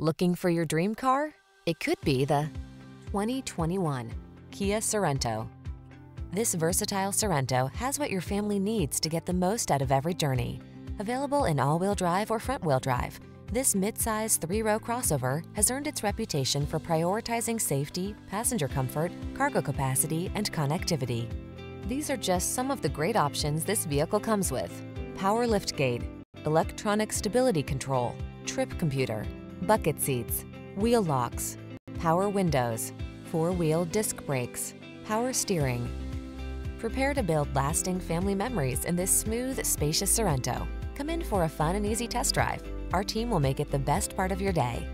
Looking for your dream car? It could be the 2021 Kia Sorento. This versatile Sorento has what your family needs to get the most out of every journey. Available in all-wheel drive or front-wheel drive, this midsize three-row crossover has earned its reputation for prioritizing safety, passenger comfort, cargo capacity, and connectivity. These are just some of the great options this vehicle comes with: power liftgate, electronic stability control, trip computer, bucket seats, wheel locks, power windows, four-wheel disc brakes, power steering. Prepare to build lasting family memories in this smooth, spacious Sorento. Come in for a fun and easy test drive. Our team will make it the best part of your day.